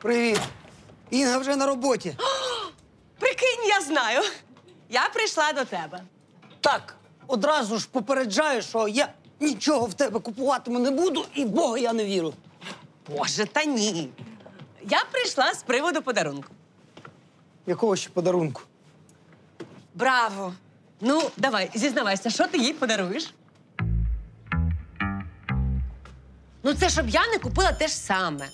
Привіт. Інга вже на роботі. О, прикинь, я знаю. Я прийшла до тебе. Так, одразу ж попереджаю, що я нічого в тебе купуватиму не буду і в Бога я не вірю. Боже, та ні. Я прийшла з приводу подарунку. Якого ще подарунку? Браво. Ну, давай, зізнавайся, що ти їй подаруєш? Ну, це щоб я не купила те ж саме.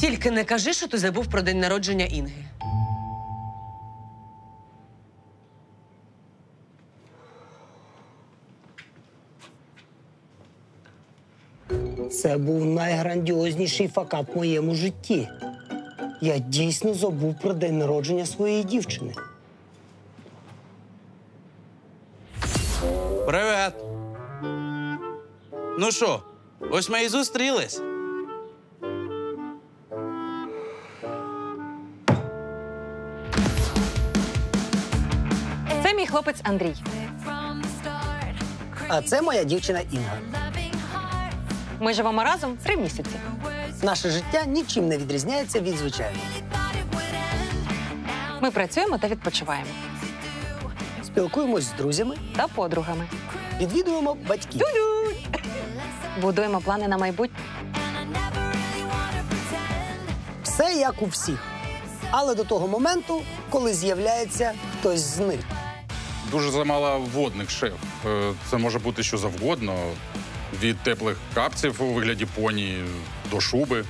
Тільки не кажи, що ти забув про день народження Інги. Це був найграндіозніший факап в моєму житті. Я дійсно забув про день народження своєї дівчини. Привіт! Ну що, ось ми і зустрілись. Це мій хлопець Андрій. А це моя дівчина Інга. Ми живемо разом 3 місяці. Наше життя нічим не відрізняється від звичайного. Ми працюємо та відпочиваємо. Спілкуємось з друзями та подругами. Відвідуємо батьків. Ду-ду! Будуємо плани на майбутнє. Все як у всіх. Але до того моменту, коли з'являється хтось з них. Дуже замало водних, шеф. Це може бути що завгодно. Від теплих капців у вигляді поні до шуби.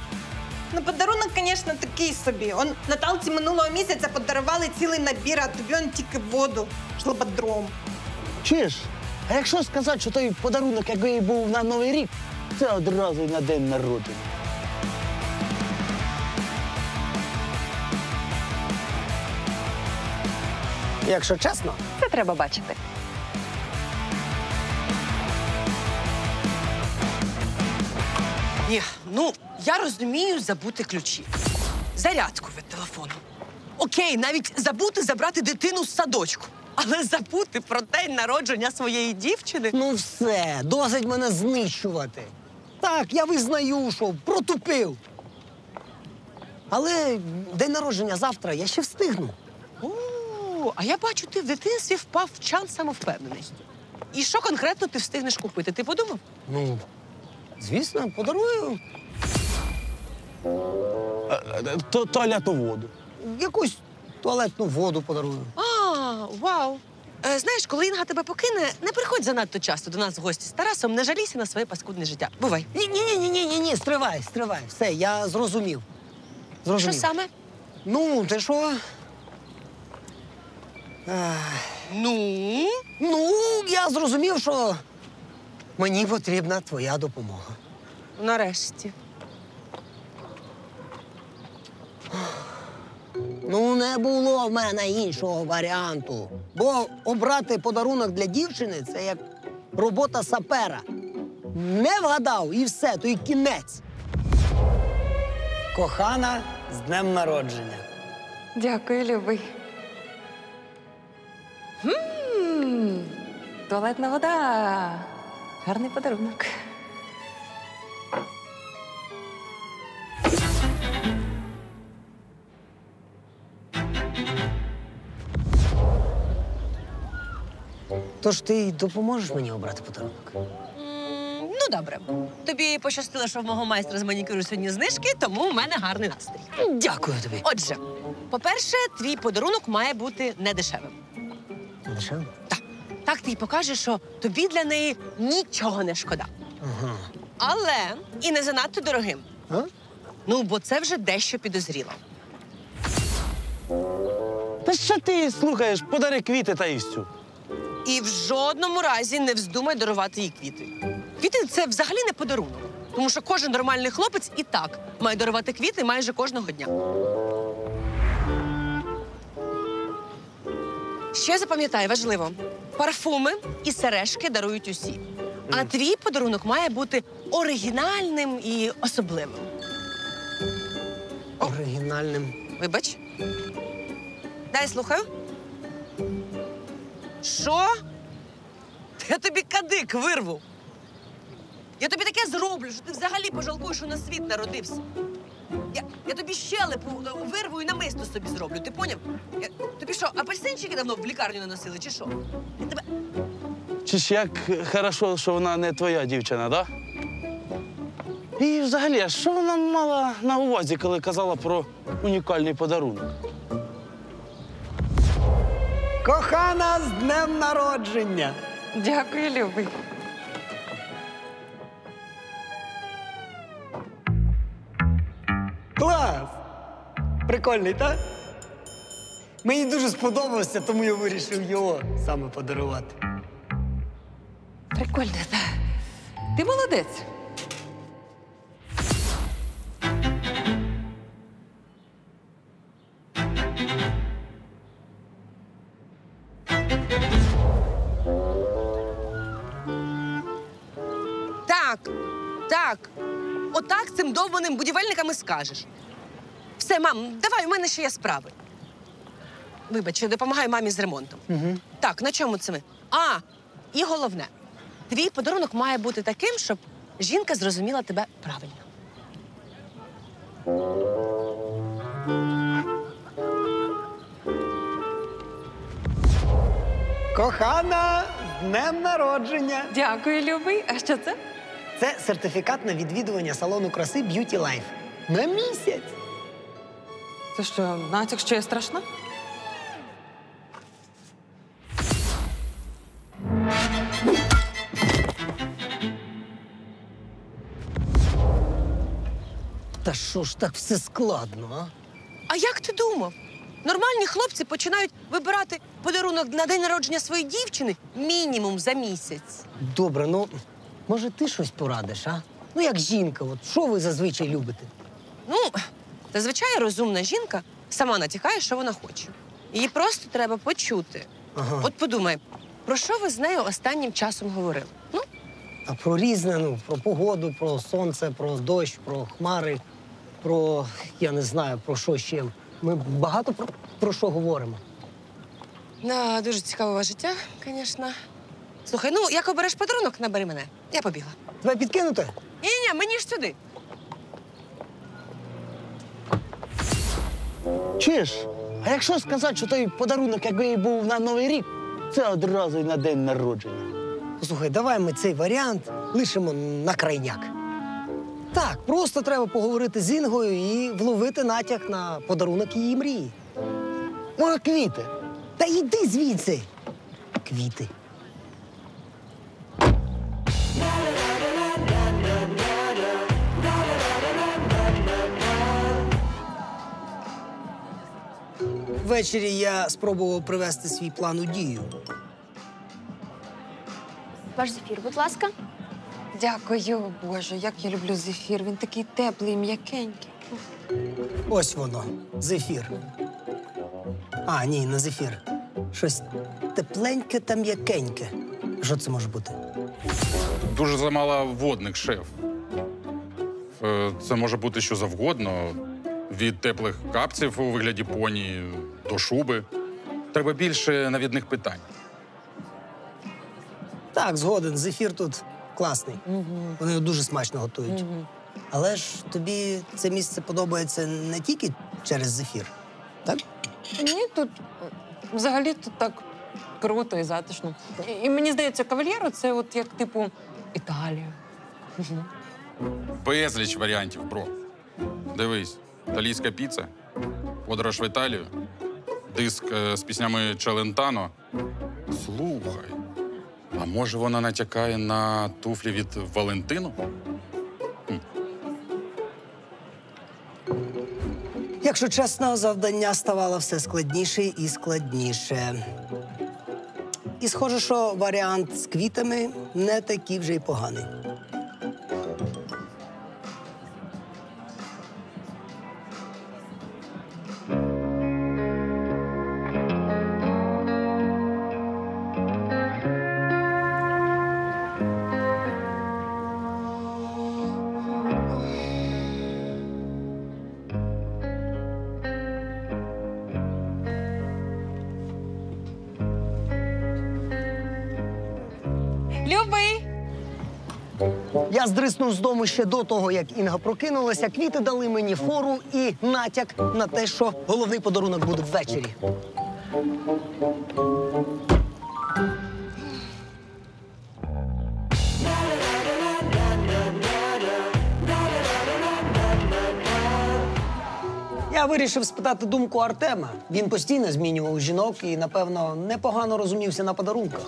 Ну, подарунок, звісно, такий собі. Он Наталці минулого місяця подарували цілий набір, а тобі он тільки воду. Шлободром. Чуєш? А якщо сказати, що той подарунок, який був на Новий рік, це одразу на день народження. Якщо чесно, це треба бачити. Ні, ну, я розумію забути ключі. Зарядку від телефону. Окей, навіть забути забрати дитину з садочку. Але забути про день народження своєї дівчини... Ну все, досить мене знищувати. Так, я визнаю, що протупив. Але день народження завтра я ще встигну. О, а я бачу, ти в дитинстві впав в чан самовпевненості. І що конкретно ти встигнеш купити? Ти подумав? Ну, звісно, подарую. Туалетну воду. Якусь туалетну воду подарую. А, вау. Знаєш, коли Інга тебе покине, не приходь занадто часто до нас в гості з Тарасом, не жалійся на своє паскудне життя. Бувай. Ні-ні-ні, стривай. Все, я зрозумів. Що саме? Ну, ти що? Ну? Ну, я зрозумів, що мені потрібна твоя допомога. Нарешті. Ну, не було в мене іншого варіанту. Бо обрати подарунок для дівчини – це як робота сапера. Не вгадав, і все, то й кінець. Кохана, з днем народження. Дякую, любий. Туалетна вода. Гарний подарунок. Тож ти допоможеш мені обрати подарунок? Ну, добре. Тобі пощастило, що в мого майстра з манікюру сьогодні знижки, тому в мене гарний настрій. Дякую тобі. Отже, по-перше, твій подарунок має бути недешевим. Недешевим? Так. Так ти й покажеш, що тобі для неї нічого не шкода. Ага. Але і не занадто дорогим. А? Ну, бо це вже дещо підозріло. Та що ти слухаєш? Подари квіти та і все. І в жодному разі не вздумай дарувати їй квіти. Квіти – це взагалі не подарунок. Тому що кожен нормальний хлопець і так має дарувати квіти майже кожного дня. Ще запам'ятай, важливо. Парфуми і сережки дарують усі. А твій подарунок має бути оригінальним і особливим. Оригінальним? Вибач. Дай, слухаю. Що? Я тобі кадик вирву. Я тобі таке зроблю, що ти взагалі пожалкуєш, що на світ народився. Я тобі щелепу вирву і намисто собі зроблю, ти поняв? Тобі що, апельсинчики давно в лікарню не носили, чи що? Я тебе... Чи ж як хорошо, що вона не твоя дівчина, да? І взагалі, що вона мала на увазі, коли казала про унікальний подарунок? Кохана, з днем народження! Дякую, любий. Клас! Прикольний, так? Мені дуже сподобався, тому я вирішив його саме подарувати. Прикольно, так? Ти молодець. Так. Отак цим довбаним будівельникам і скажеш. Все, мам, давай, у мене ще є справи. Вибач, я допомагаю мамі з ремонтом. Так, на чому це ми? А, і головне. Твій подарунок має бути таким, щоб жінка зрозуміла тебе правильно. Кохана, з днем народження! Дякую, любий. А що це? Це сертифікат на відвідування салону краси Beauty Life. На місяць! Це що, натяк, що я страшна? Та що ж так все складно, а? А як ти думав? Нормальні хлопці починають вибирати подарунок на день народження своєї дівчини мінімум за місяць. Добре, ну... Може, ти щось порадиш, а? Ну, як жінка, от що ви зазвичай любите? Ну, зазвичай розумна жінка сама натякає, що вона хоче. Її просто треба почути. От подумай, про що ви з нею останнім часом говорили? Ну? А про різне, ну, про погоду, про сонце, про дощ, про хмари, про, я не знаю, про що ще. Ми багато про що говоримо. Да, дуже цікаве життя, звісно. Слухай, ну, як обереш подарунок, набери мене. Я побігла. Тебе підкинути? Ні, мені ж сюди. Чуєш, а якщо сказати, що той подарунок, якби був на Новий рік, це одразу й на день народження. Слухай, давай ми цей варіант лишимо на крайняк. Так, просто треба поговорити з Інгою і вловити натяг на подарунок її мрії. Може, квіти? Та йди звідси. Квіти. Ввечері я спробував привести свій план у дію. Ваш зефір, будь ласка. Дякую, Боже, як я люблю зефір. Він такий теплий, м'якенький. Ось воно, зефір. А, ні, не зефір. Щось тепленьке та м'якеньке. Що це може бути? Дуже замало водних, шеф. Це може бути що завгодно. Від теплих капців у вигляді поні до шуби. Треба більше навідних питань. Так, згоден, зефір тут класний. Вони його дуже смачно готують. Але ж тобі це місце подобається не тільки через зефір, так? Ні, тут взагалі тут так круто і затишно. І мені здається, кавальєро – це от як, типу, Італія. Безліч варіантів, бро. Дивись. Італійська піца, подорож в Італію, диск з піснями Челентано. Слухай, а може вона натякає на туфлі від Валентину? Якщо чесно, завдання ставало все складніше і складніше. І схоже, що варіант з квітами не такий вже й поганий. Я здриснув з дому ще до того, як Інга прокинулася. Квіти дали мені фору і натяк на те, що головний подарунок буде ввечері. Я вирішив спитати думку Артема. Він постійно змінював жінок і, напевно, непогано розумівся на подарунках.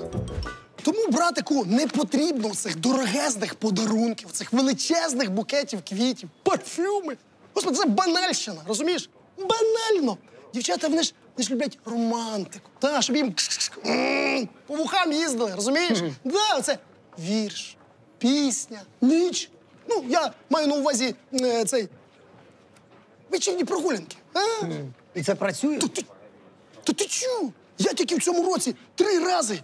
Тому, братику, не потрібно цих дорогезних подарунків, цих величезних букетів квітів, парфюми. Господи, це банальщина, розумієш? Банально! Дівчата, вони ж люблять романтику. Та, щоб їм по вухам їздили, розумієш? Да, це вірш, пісня, ніч. Ну, я маю на увазі цей... вечірні прогулянки, а? І це працює? Та ти чу? Я тільки в цьому році 3 рази...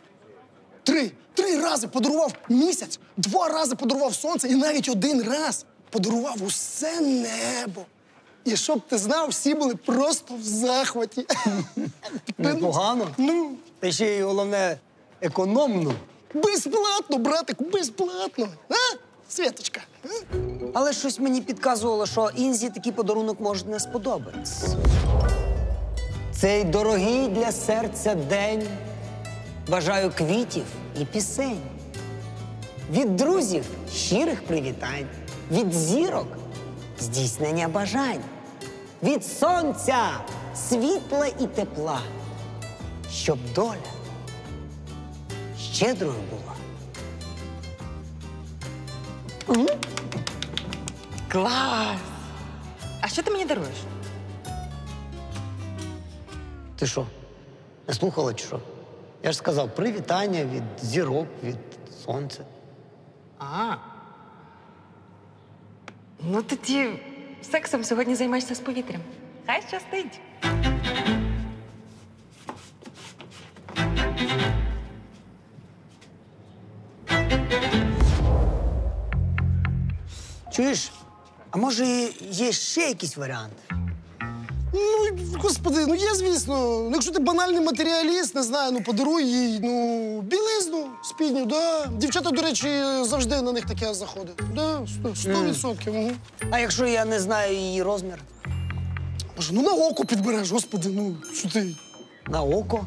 Три рази подарував місяць, 2 рази подарував сонце і навіть 1 раз подарував усе небо. І щоб ти знав, всі були просто в захваті. Непогано. Ну. Та ще й головне, економно. Безплатно, братику, безплатно. А, Світочка? Але щось мені підказувало, що Інзі такий подарунок може не сподобатись. Цей дорогий для серця день бажаю квітів і пісень. Від друзів – щирих привітань. Від зірок – здійснення бажань. Від сонця – світла і тепла. Щоб доля щедрою була. Клас! А що ти мені даруєш? Ти що, не слухала чи що? Я ж сказав, привітання від зірок, від сонця. А. Ну тоді сексом сьогодні займаєшся з повітрям. Хай щастить. Чуєш, а може є ще якийсь варіант? Ну, господи, ну є, звісно. Якщо ти банальний матеріаліст, не знаю, ну подаруй їй, ну, білизну, спідню, да. Дівчата, до речі, завжди на них таке заходить. Да, 100%. А якщо я не знаю її розмір? Боже, ну на око підбереш, господи, ну, що ти? На око?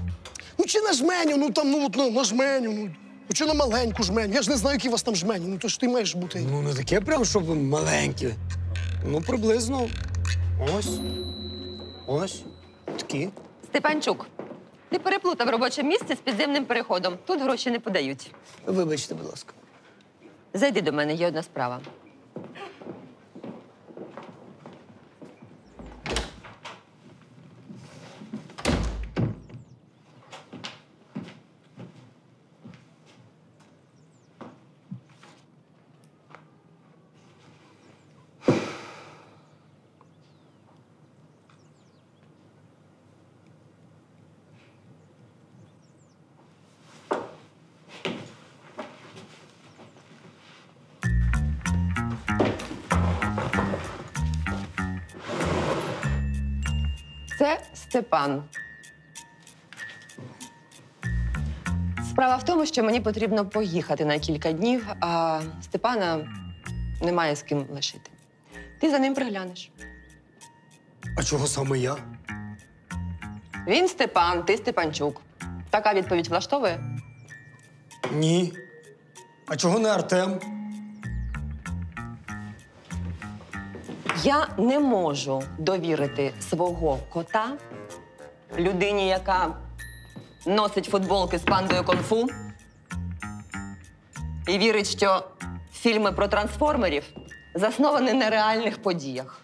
Ну, чи на жменю, ну, там, ну, от на жменю, ну. Чи на маленьку жменю? Я ж не знаю, які у вас там жмені, ну, то ж ти маєш бути. Ну, не таке прям, щоб маленькі. Ну, приблизно ось. Ось, такі. Степанчук, ти переплутав робоче місце з підземним переходом. Тут гроші не подають. Вибачте, будь ласка. Зайди до мене, є одна справа. Це Степан. Справа в тому, що мені потрібно поїхати на кілька днів, а Степана немає з ким лишити. Ти за ним приглянеш. А чого саме я? Він Степан, ти Степанчук. Така відповідь влаштовує? Ні. А чого не Артем? Я не можу довірити свого кота людині, яка носить футболки з пандою кунг-фу і вірить, що фільми про трансформерів засновані на реальних подіях.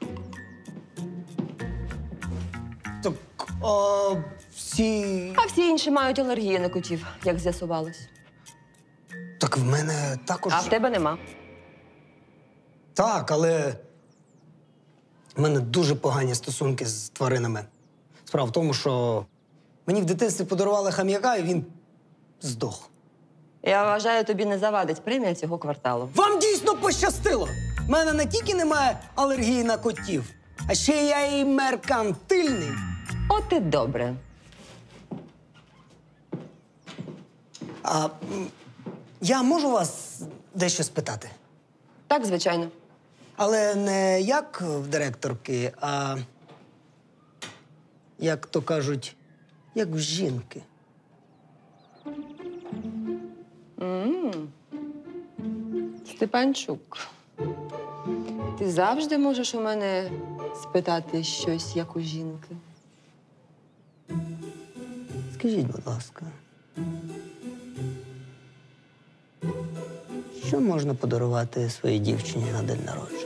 А всі інші мають алергію на котів, як з'ясувалось. Так в мене також... А в тебе нема. Так, але в мене дуже погані стосунки з тваринами. Справа в тому, що мені в дитинстві подарували хам'яка, і він здох. Я вважаю, тобі не завадить премія цього кварталу. Вам дійсно пощастило! В мене не тільки немає алергії на котів, а ще я і меркантильний. От і добре. Я можу вас дещо спитати? Так, звичайно. Але не як в директорки, а як то кажуть, як в жінки. Степанчук, ти завжди можеш у мене спитати щось, як у жінки? Скажіть, будь ласка, що можна подарувати своїй дівчині на день народження?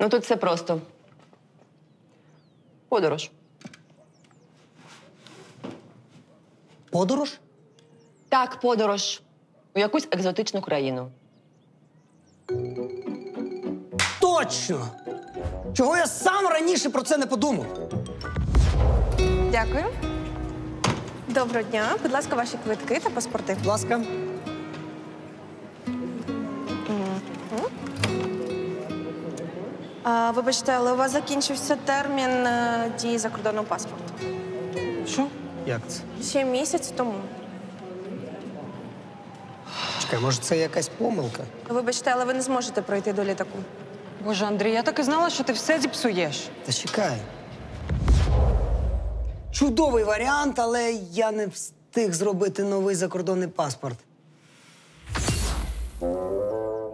Ну, тут все просто. Подорож. Подорож? Так, подорож. У якусь екзотичну країну. Точно! Чого я сам раніше про це не подумав? Дякую. Доброго дня. Будь ласка, ваші квитки та паспорти. Будь ласка. Вибачте, але у вас закінчився термін дії закордонного паспорту. Що? Як це? Ще місяць тому. Чекай, може це якась помилка? Вибачте, але ви не зможете пройти до літаку. Боже, Андрій, я так і знала, що ти все зіпсуєш. Та чекай. Чудовий варіант, але я не встиг зробити новий закордонний паспорт.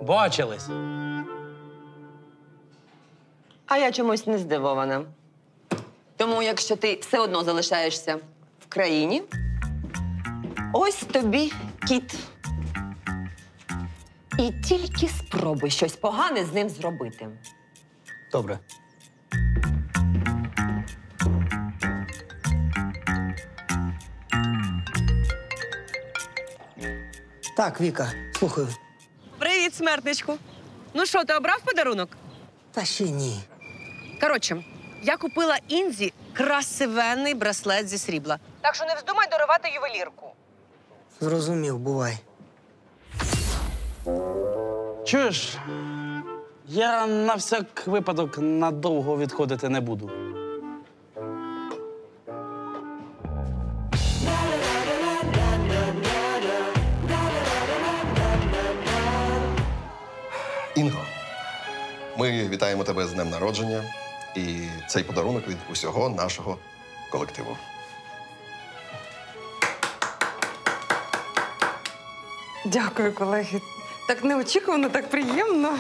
Бачились. А я чомусь не здивована. Тому, якщо ти все одно залишаєшся в країні, ось тобі кіт. І тільки спробуй щось погане з ним зробити. Добре. Так, Віка, слухаю. Привіт, смертничку. Ну що, ти обрав подарунок? Та ще ні. Коротше, я купила Інзі красивенний браслет зі срібла. Так що не вздумай дарувати ювелірку. Зрозумів, бувай. Чуєш, я на всяк випадок надовго відходити не буду. Інго, ми вітаємо тебе з днем народження і цей подарунок від усього нашого колективу. Дякую, колеги. Так неочікувано, так приємно.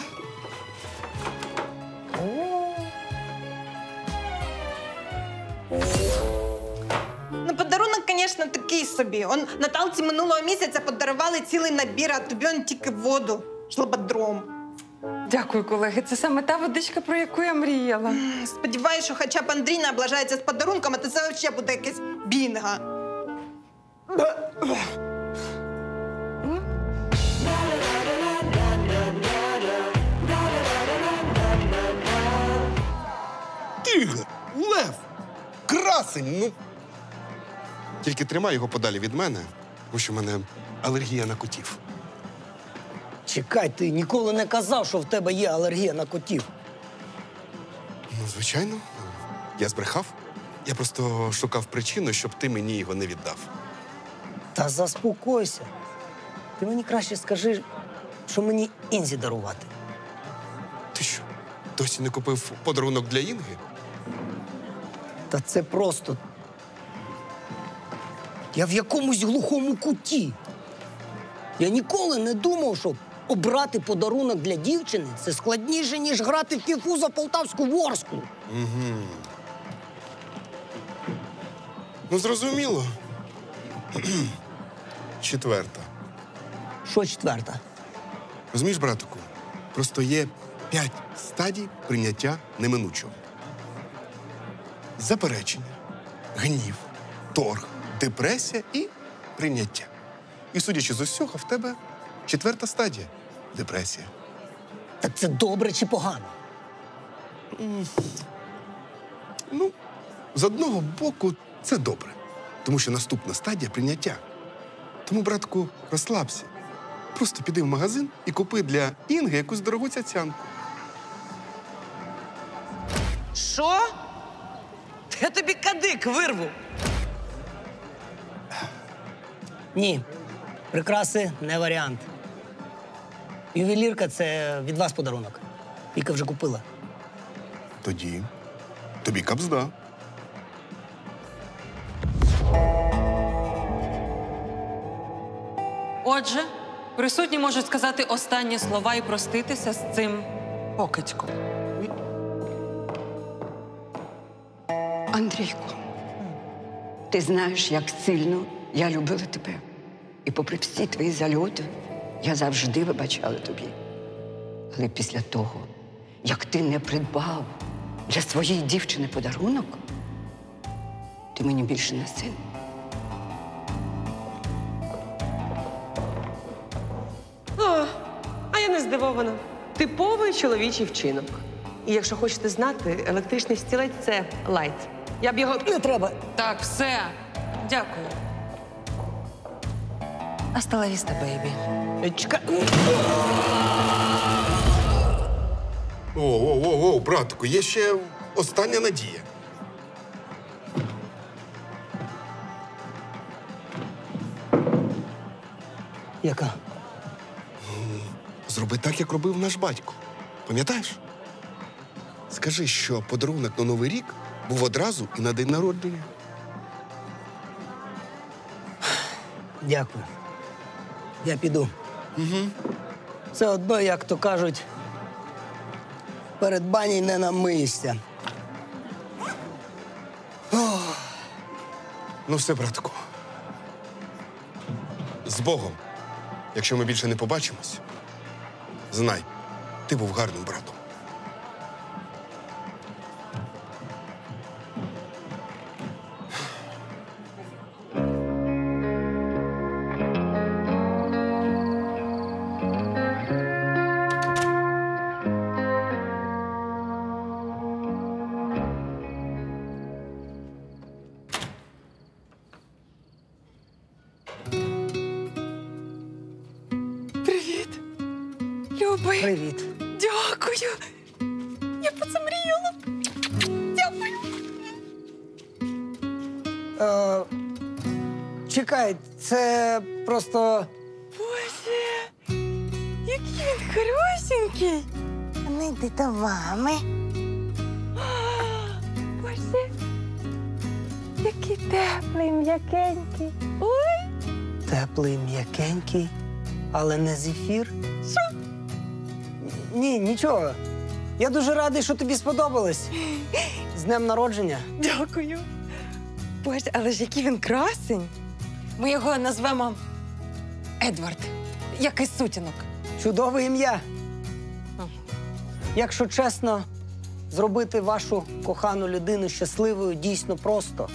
Ну, подарунок, звісно, такий собі. Он Наталці минулого місяця подарували цілий набір, а тобі он тільки воду. Шлабодром. Дякую, колеги. Це саме та водичка, про яку я мріяла. Сподіваюсь, що хоча б Андрій не облажається з подарунками, то це взагалі буде якесь бінго. Тігр! Лев! Красень! Ну... Тільки тримай його подалі від мене, бо що в мене алергія на котів. Чекай, ти ніколи не казав, що в тебе є алергія на котів. Ну, звичайно. Я збрехав. Я просто шукав причину, щоб ти мені його не віддав. Та заспокойся. Ти мені краще скажи, що мені Інзі дарувати. Ти що, досі не купив подарунок для Інги? Та це просто... Я в якомусь глухому куті. Я ніколи не думав, що обрати подарунок для дівчини – це складніше, ніж грати в фіфу за Полтавську Ворсклу. Угу. Ну, зрозуміло. Четверта. Що четверта? Розумієш, братику, просто є 5 стадій прийняття неминучого. Заперечення, гнів, торг, депресія і прийняття. І, судячи з усього, в тебе 4-та стадія – депресія. Так це добре чи погано? Ну, з одного боку, це добре. Тому що наступна стадія – прийняття. Тому, братку, розслабся. Просто піди в магазин і купи для Інги якусь дорогу цяцянку. Що? Я тобі кадик вирву. Ні. Прикраси – не варіант. Ювелірка – це від вас подарунок. Віка вже купила. Тоді тобі кабзда. Отже, присутні можуть сказати останні слова і проститися з цим покидьком. Андрійку, ти знаєш, як сильно я любила тебе. І попри всі твої зальоти, я завжди вибачала тобі. Але після того, як ти не придбав для своєї дівчини подарунок, ти мені більше не син. О, а я не здивована. Типовий чоловічий вчинок. І якщо хочете знати, електричний стілець – це лайт. Я б його... Не треба. Так, все. Дякую. Hasta la vista, бейбі. Чекай. О, братку, є ще остання надія. Яка? Зроби так, як робив наш батько. Пам'ятаєш? Скажи, що подарунок на Новий рік був одразу і на день народження. Дякую. Я піду. Угу. Все одно, як то кажуть, перед бані не намиєшся. Ох. Ну все, братку. З Богом. Якщо ми більше не побачимось, знай, ти був гарним братом. Привіт. Дякую. Я позамріяла. Дякую. Чекай, це просто... Боже, який він хорошенький. Ну, йди до мами. Боже, який теплий, м'якенький. Ой. Теплий, м'якенький, але не зефір. Що? Ні, нічого. Я дуже радий, що тобі сподобалось. З днем народження. Дякую. Боже, але ж який він красень. Ми його назвемо Эдвард, як із сутінок. Чудове ім'я. Якщо чесно, зробити вашу кохану людину щасливою дійсно просто.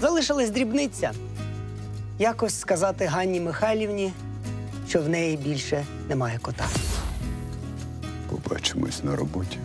Залишилась дрібниця. Якось сказати Ганні Михайлівні, що в неї більше немає кота. Побачимось на роботі.